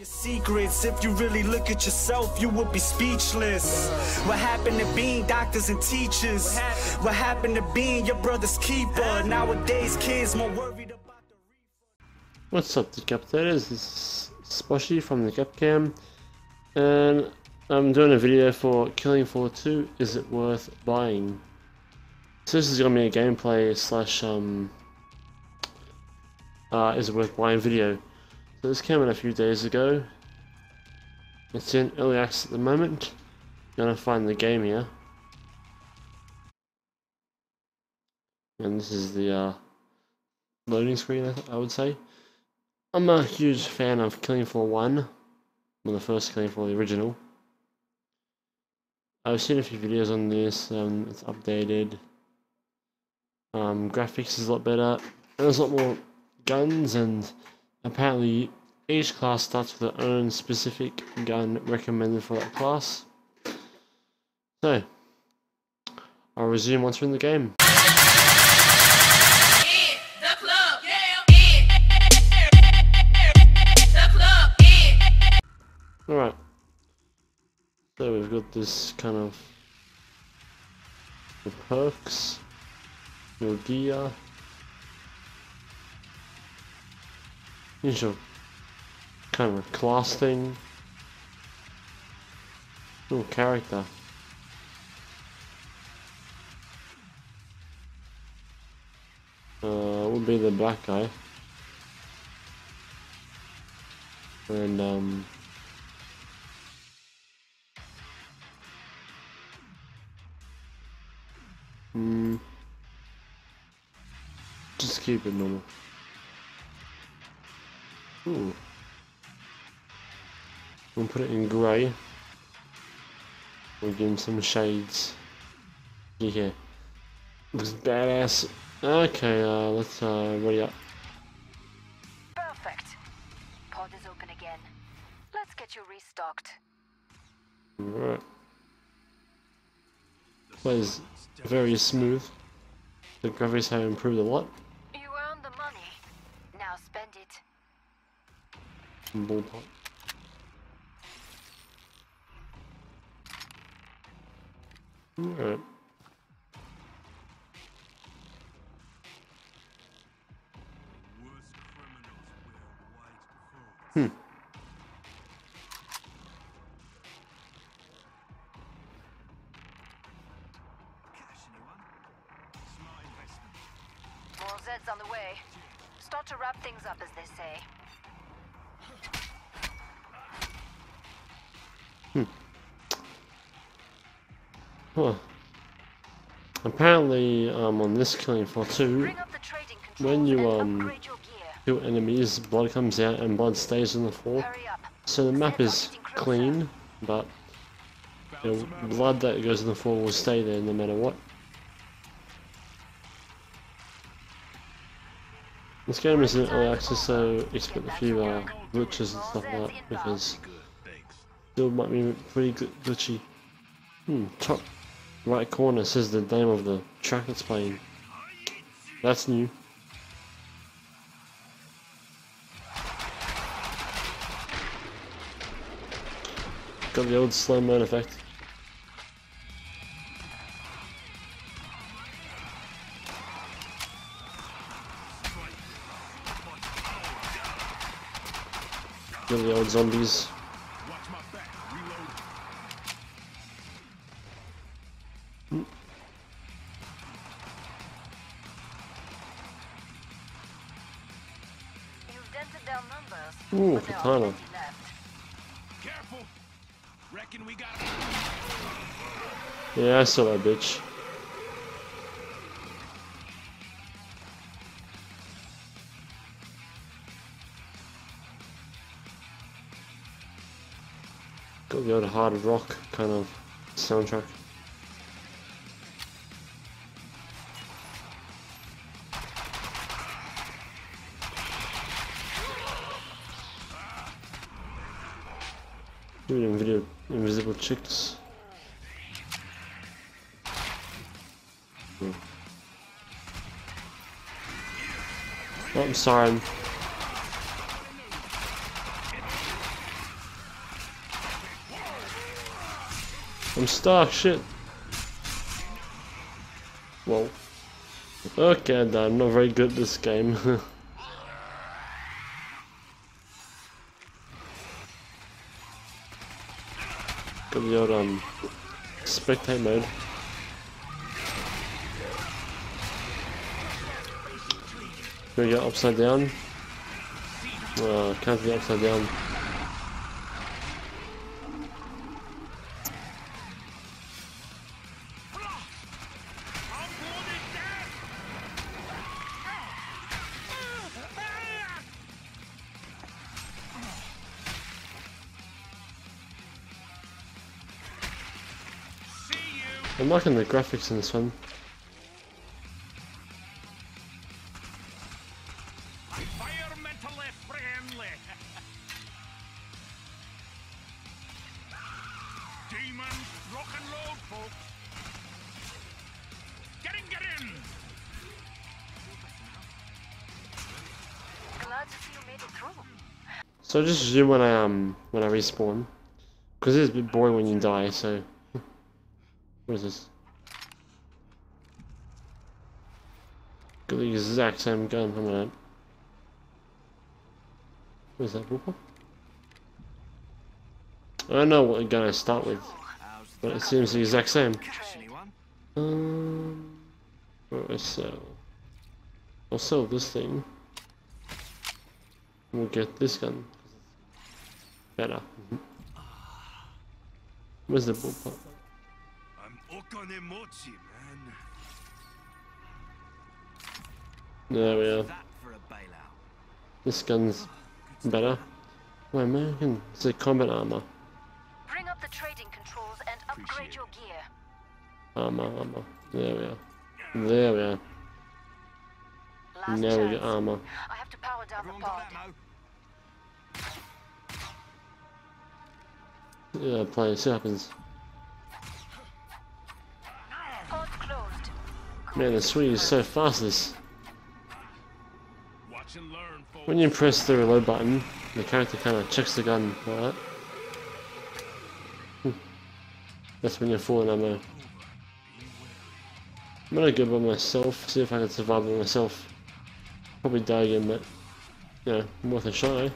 your secrets. If you really look at yourself, you would be speechless. What happened to being doctors and teachers? What happened to being your brother's keeper? Nowadays, kids more worried about the reefer. What's up, Decapcamers? This is Sposhy from the CapCam, and I'm doing a video for Killing Floor 2. Is it worth buying? So this is gonna be a gameplay slash is it worth buying video. So this came out a few days ago. It's in early access at the moment. I'm gonna find the game here, and this is the loading screen. I would say I'm a huge fan of Killing Floor 1, well, the first Killing Floor, the original. I've seen a few videos on this. It's updated. Graphics is a lot better, and there's a lot more guns, and apparently each class starts with their own specific gun recommended for that class. So I'll resume once we're in the game. Alright, so we've got this kind of the perks, your gear, usual kind of a class thing, little character. Would be the black guy, and just keep it normal. Ooh. We'll put it in grey. We'll give him some shades. Yeah. Looks badass. Okay, let's ready up. Perfect. Pod is open again. Let's get you restocked. Alright. Plays very smooth. The graphics have improved a lot. You earned the money. Now spend it. Ballpark. Alright. More Zeds on the way. Start to wrap things up, as they say. Huh. Apparently, on this Killing Floor 2, when you kill enemies, blood comes out and blood stays on the floor. So the map is clean, but the blood that goes on the floor will stay there no matter what. This game is in early access, so expect a few glitches and stuff like that, because still might be pretty glitchy. Top right corner says the name of the track it's playing. That's new. Got the old slow mo effect. Got the old zombies. Ooh, katana. Yeah, I saw that bitch. Got the old hard rock kind of soundtrack. Invisible chicks. Oh, I'm sorry. I'm stuck, shit. Whoa. Okay, no, I'm not very good at this game. Got the old spectate mode. Here we go, upside down. Oh, can't be upside down. I'm liking the graphics in this one. So I just zoom when I respawn, because it's a bit boring when you die. So what is this? Got the exact same gun. I'm gonna. What is that? I don't know what gun I start with, but it seems the exact same. What do I sell? I'll sell this thing. We'll get this gun. Better. Where's the bullpup? I'm Okanemochi, man. There we are. This gun's better. Wait, American. It's a combat armor. Bring up the trading controls and upgrade your gear. Armor. There we are. Now we get armor. I have to power down the pod. Yeah, play, see what happens. Pod closed. Man, the swing is so fast this. When you press the reload button, the character kind of checks the gun like that. That's when you're full in ammo. I'm gonna go by myself, see if I can survive by myself. Probably die again, but yeah, worth a shot, eh?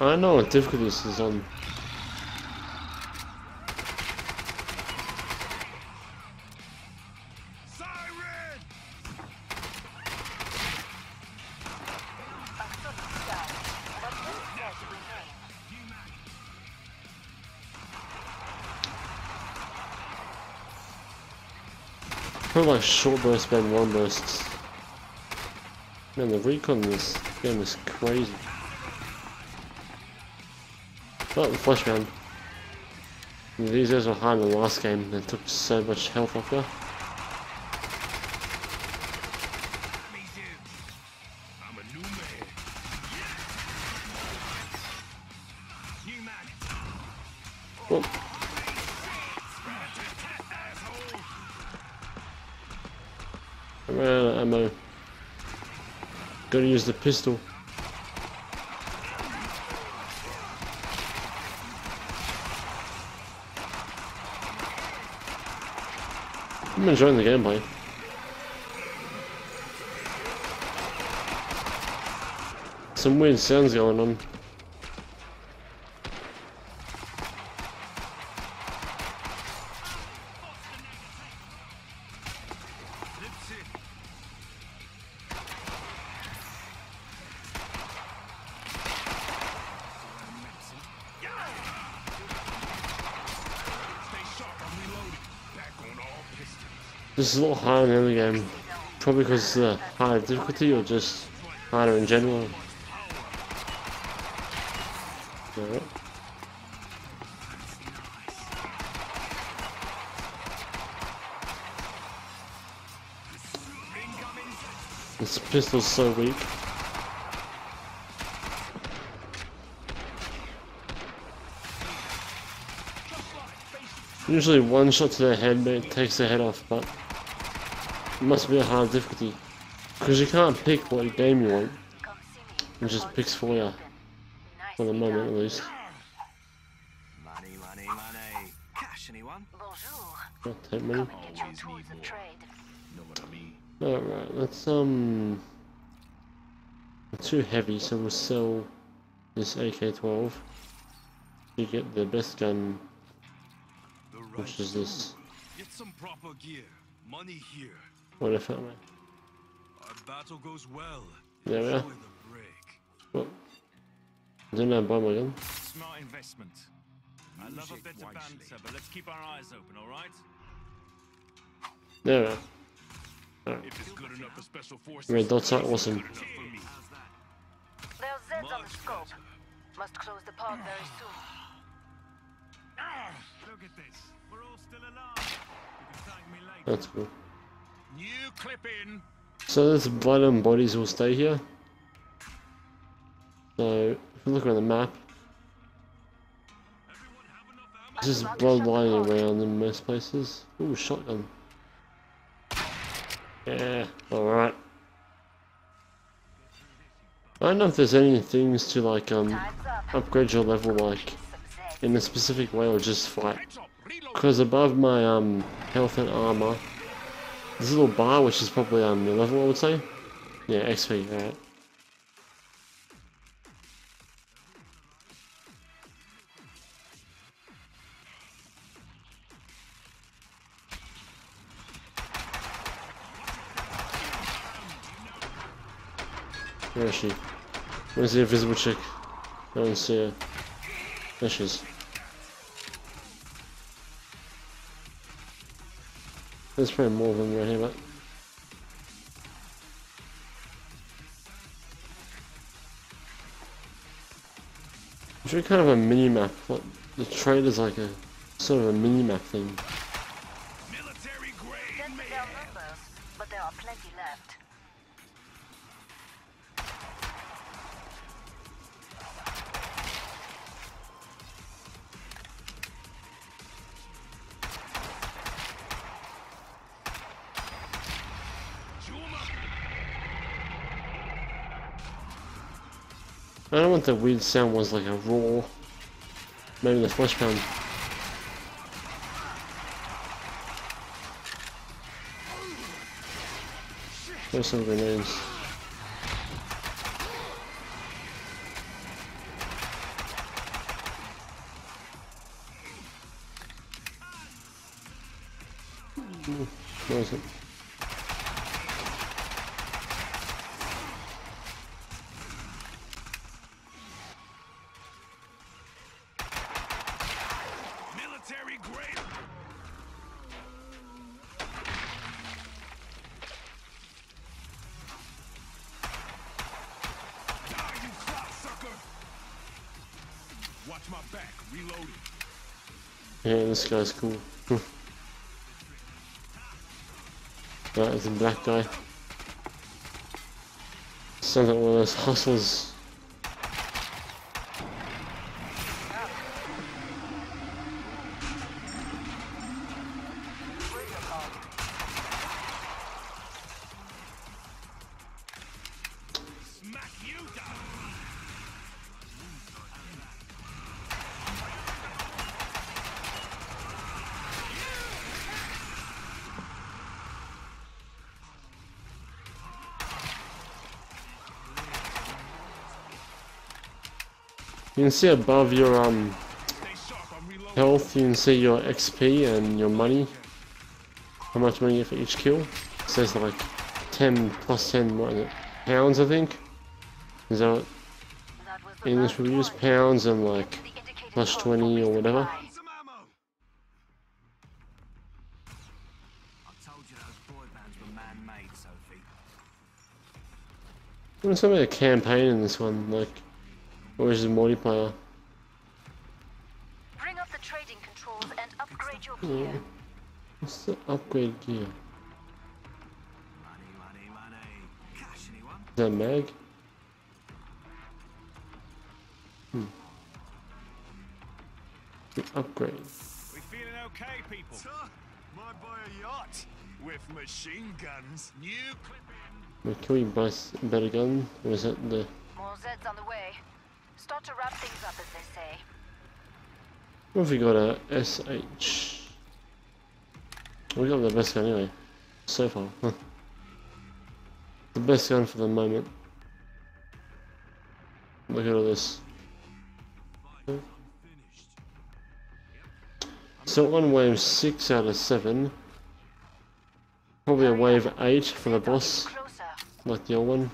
I don't know what difficulty this is on. Probably like short bursts and long bursts. Man, the recon in this game is crazy. Oh, the flesh round. These guys were high in the last game. They took so much health off there. Gotta use the pistol. I'm enjoying the gameplay. Some weird sounds going on. This is a lot higher than the other game, probably because it's a higher difficulty or just harder in general. Alright. This pistol's so weak. Usually one shot to their head, but it takes their head off, but it must be a hard difficulty, because you can't pick what game you want. I'm just picks for you. For the moment, at least. Money, money, money. Cash, anyone? I'll take money. Alright, let's. We're too heavy, so we'll sell this AK 12 to get the best gun, which is this. Get some proper gear. Money here. What if I may? Our battle goes well. There we are. Well, didn't I buy my gun? Smart investment. I love a bit of banter, but let's keep our eyes open, alright? There we are. Alright. If it's good enough for special forces, red dots are awesome. There's Zeds on the scope. Must close the pod very soon. Look at this. We're all still alive. You can thank me later. That's cool. New clip in. So this blood and bodies will stay here. So if we look around the map, there's just blood lying around in most places. Ooh, shotgun. Yeah, alright. I don't know if there's any things to like upgrade your level like in a specific way or just fight. Because above my health and armor, this little bar which is probably your level I would say. Yeah, XP, alright. Where is she? Where's the invisible chick? I don't see her. There she is. There's probably more of them right here, but... I'm sure kind of a mini-map, like the trade is like a... sort of a mini-map thing. Military grade man. But there are plenty left. I don't want the weird sound was like a roar. Maybe the flesh pound. There's some grenades. Where is it? Yeah, this guy's cool. Right, it's a black guy. Sounds like one of those hustlers. You can see above your health, you can see your XP and your money, how much money you get for each kill. It says like 10 plus 10, what is it, pounds I think? Is that what English reviews? Pounds and like plus 20 or whatever. There's something like a campaign in this one, like. Or is it multiplayer? Bring up the trading controls and upgrade your gear. Yeah. What's the upgrade gear? Money, money, money. Cash, anyone? Is that mag? The upgrade. We feeling okay, people? Might buy a yacht with machine guns. New clip in. Can we buy a better gun? Or is that the... More Z's on the way. Start to wrap things up, as they say. What have we got? A SH. We got the best gun anyway, so far. The best gun for the moment. Look at all this. So on wave 6 out of 7. Probably a wave 8 for the boss, like the old one.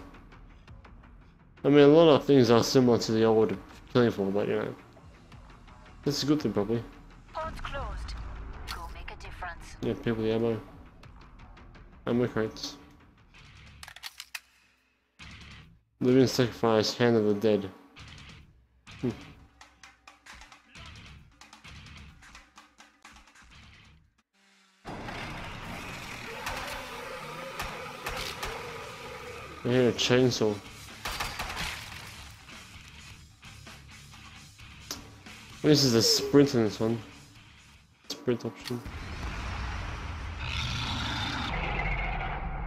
I mean, a lot of things are similar to the old Killing Floor, but you know. That's a good thing, probably. Port's closed. Go make a difference. Yeah, people, the ammo. Ammo crates. Living sacrifice, hand of the dead. I hear a chainsaw. This is a sprint in this one. Sprint option.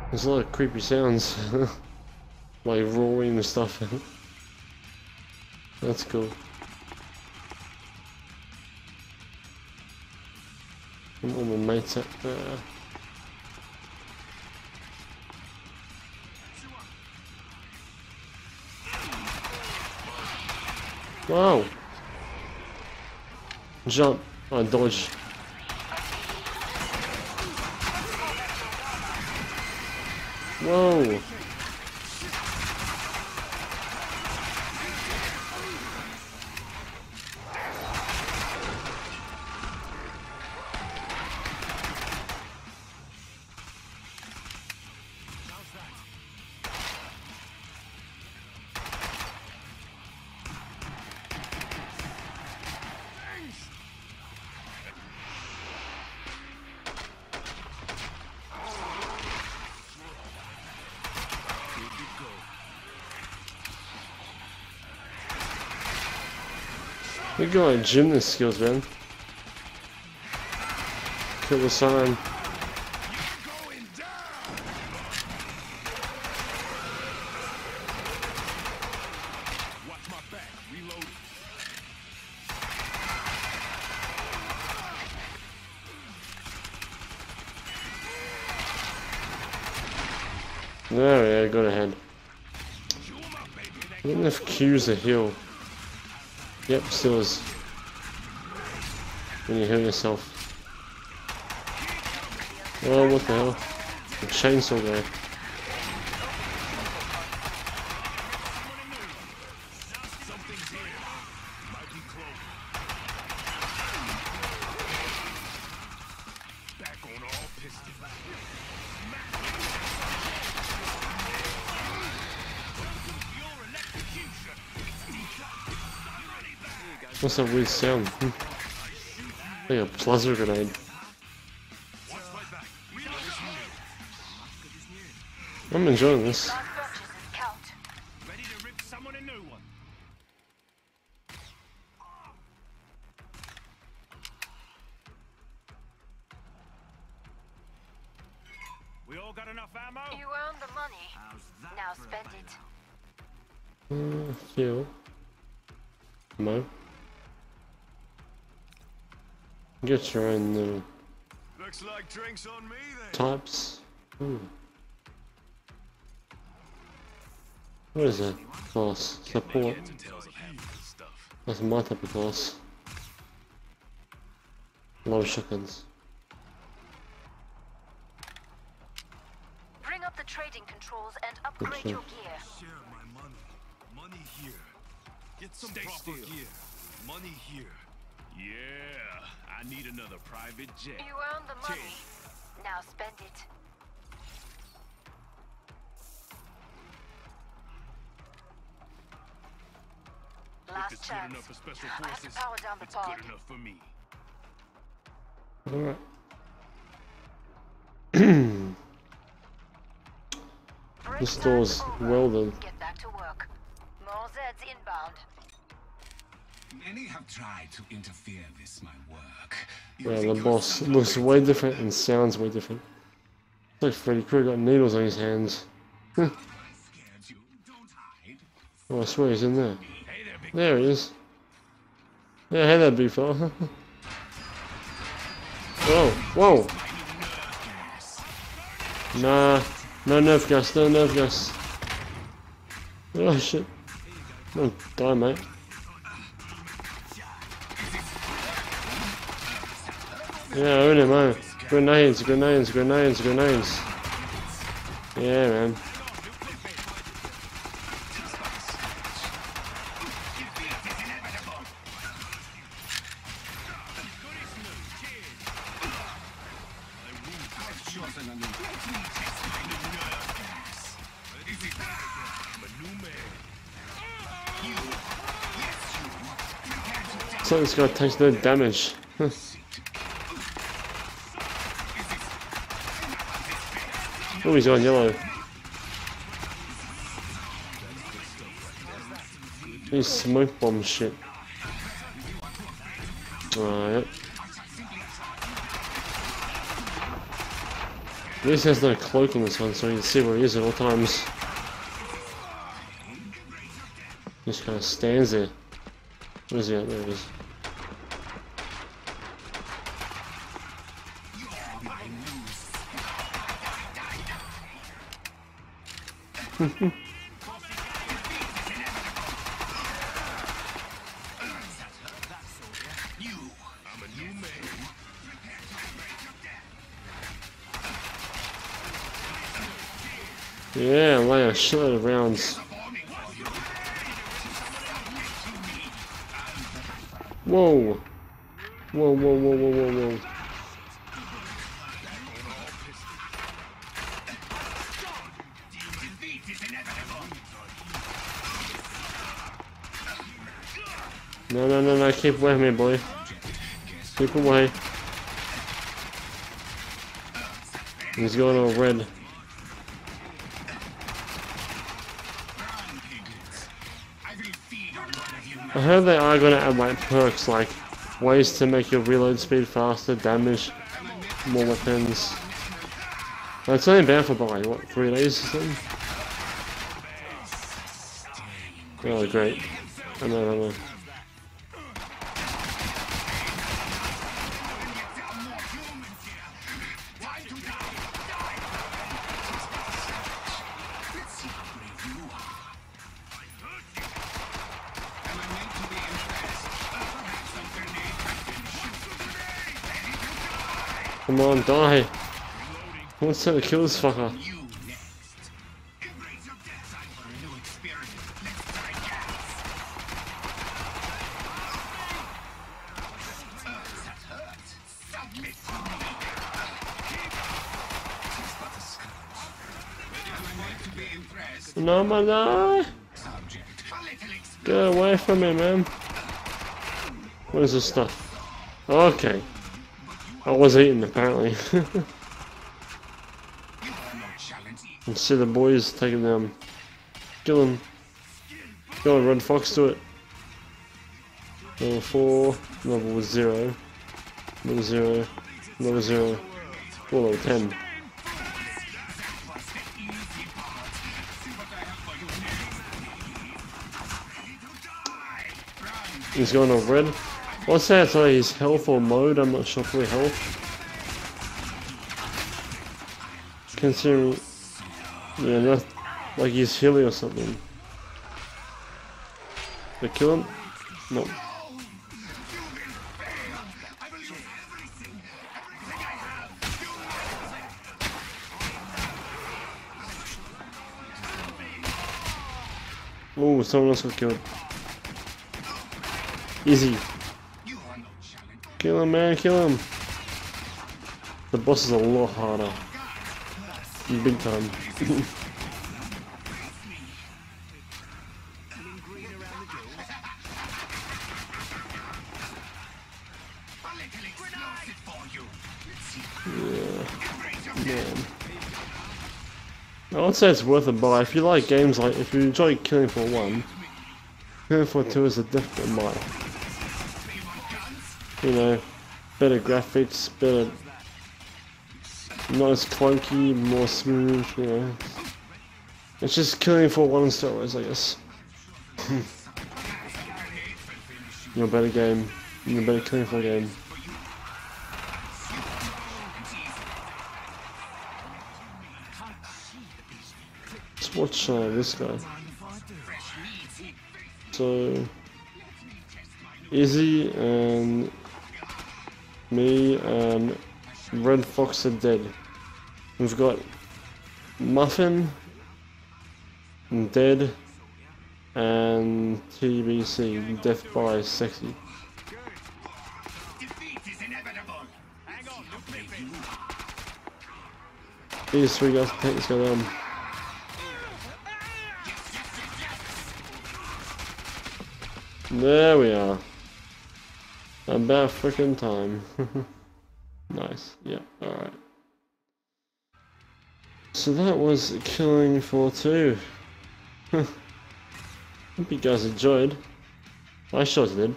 There's a lot of creepy sounds. Like roaring and stuff. That's cool. And all my mates out there. Wow! Jump, I dodge. Whoa! We got like gymnast skills, man. Kill the sign. There we go, got ahead. I wonder if Q's a heal. Yep, still is. When you heal yourself. Oh, what the hell? A chainsaw there. What's that weird sound? Like a plasma grenade. I'm enjoying this. We all got enough ammo. You earned the money. Now spend it. Fuel. Ammo. Get your own little looks like drinks on me, then. Types. Ooh. What is that class? Support. That's my type of class. A lot of shotguns. Bring up the trading controls and upgrade your gear. Share my money. Money here. Get some proper gear. Money here. Yeah, I need another private jet. You earn the money. Now spend it. Last chance. I have to power down the pod. Good enough for me. Alright. This door's welded. Get back to work. More Zeds inbound. Many have tried to interfere with my work. Yeah, the boss looks way different and sounds way different. It's like Freddy Krueh got needles on his hands. I scared you, don't hide. Oh, I swear he's in there. There he is. Yeah, hey there, big fella. Whoa, whoa. Nah, no nerf gas, no nerf gas. Oh shit. No, die, mate. Yeah, own him, man. Grenades, grenades, grenades, grenades. Yeah, man. It's like this guy takes no damage. Oh, he's on yellow. He's smoke bomb shit. Alright. At least there's no cloak on this one, so you can see where he is at all times. Just kind of stands there. Where is he at? There he is. Yeah, lay a shitload of rounds. Whoa! Whoa, whoa, whoa, whoa, whoa, whoa. No, no, no, no, keep away from me, boy. Keep away. He's going all red. I heard they are going to add like perks, like ways to make your reload speed faster, damage, more weapons. It's only been for like, what, 3 days or something? Oh, great. I know, I know. Come on, die! What's that to kill this fucker? No, my guy! Get away from me, man! What is this stuff? Okay. I was eating apparently. You see the boys taking them. Kill them. Go on, Red Fox, do it. Level 4, level 0, level 0, level 0, or level 10. He's going off red. What's that? So his health or mode? I'm not sure for health. Considering, yeah, not like he's healing or something. Did I kill him? No. Oh, someone else got killed. Easy. Kill him, man, kill him. The boss is a lot harder. Big time. Yeah, man. I would say it's worth a buy. If you like games like, if you enjoy Killing Floor 1, Killing Floor 2 is a definite buy. You know, better graphics, better, not as clunky, more smooth, you know. It's just Killing Floor 1 and Star Wars, I guess. You're a better game. You're a better Killing Floor game. Let's watch this guy. So Izzy and me and Red Fox are dead. We've got Muffin, Dead, and TBC, Death by Sexy. These three guys take this guy down. There we are. About freaking time. Nice. Yeah, alright. So that was Killing Floor 2. Hope you guys enjoyed. I sure did.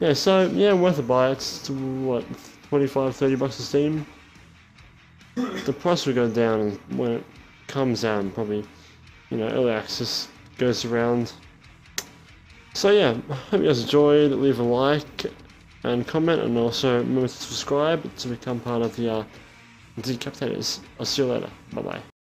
Yeah, so, yeah, worth a buy. It's, what, 25, 30 bucks a Steam? The price will go down when it comes down, probably. You know, early access goes around. So yeah, hope you guys enjoyed. Leave a like and comment, and also remember to subscribe to become part of the Decapcamers. I'll see you later. Bye bye.